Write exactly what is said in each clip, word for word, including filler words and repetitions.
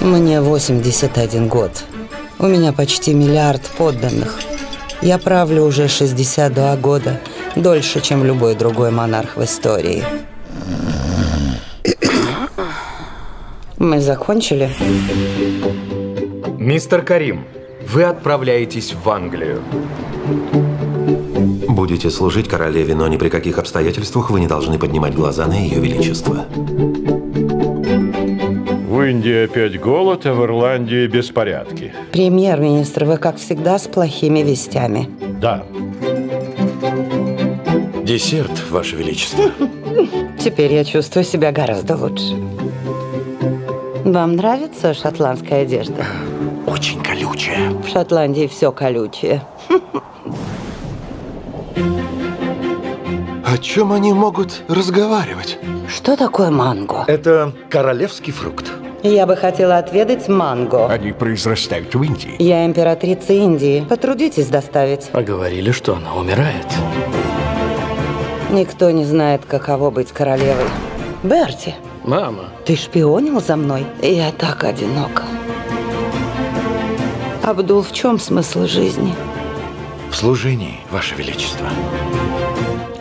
Мне восемьдесят один год. У меня почти миллиард подданных. Я правлю уже шестьдесят два года, дольше, чем любой другой монарх в истории. Мы закончили? Мистер Карим, вы отправляетесь в Англию. Будете служить королеве, но ни при каких обстоятельствах вы не должны поднимать глаза на ее величество. В Индии опять голод, а в Ирландии беспорядки. Премьер-министр, вы, как всегда, с плохими вестями. Да. Десерт, Ваше Величество. Теперь я чувствую себя гораздо лучше. Вам нравится шотландская одежда? Очень колючая. В Шотландии все колючее. О чем они могут разговаривать? Что такое манго? Это королевский фрукт. Я бы хотела отведать манго. Они произрастают в Индии. Я императрица Индии. Потрудитесь доставить. А говорили, что она умирает. Никто не знает, каково быть королевой. Берти. Мама. Ты шпионил за мной? Я так одинока. Абдул, в чем смысл жизни? В служении, Ваше Величество.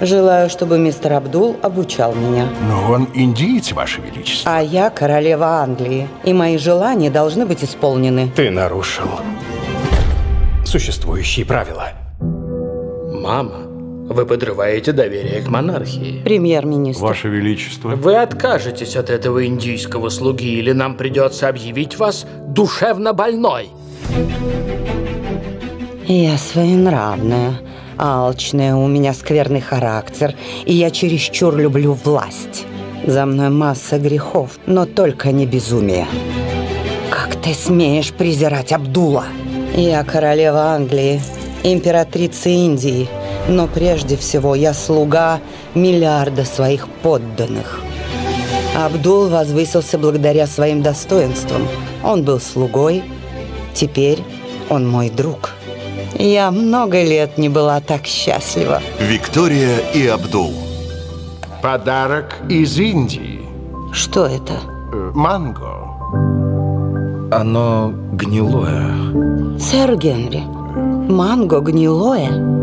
Желаю, чтобы мистер Абдул обучал меня. Но он индиец, Ваше Величество. А я королева Англии. И мои желания должны быть исполнены. Ты нарушил существующие правила. Мама, вы подрываете доверие к монархии. Премьер-министр. Ваше Величество. Вы откажетесь от этого индийского слуги, или нам придется объявить вас душевно больной. Я своенравная. Алчная, у меня скверный характер, и я чересчур люблю власть. За мной масса грехов, но только не безумие. Как ты смеешь презирать Абдула? Я королева Англии, императрица Индии, но прежде всего я слуга миллиарда своих подданных. Абдул возвысился благодаря своим достоинствам. Он был слугой, теперь он мой друг. Я много лет не была так счастлива. Виктория и Абдул. Подарок из Индии. Что это? Манго. Оно гнилое. Сэр Генри, манго гнилое?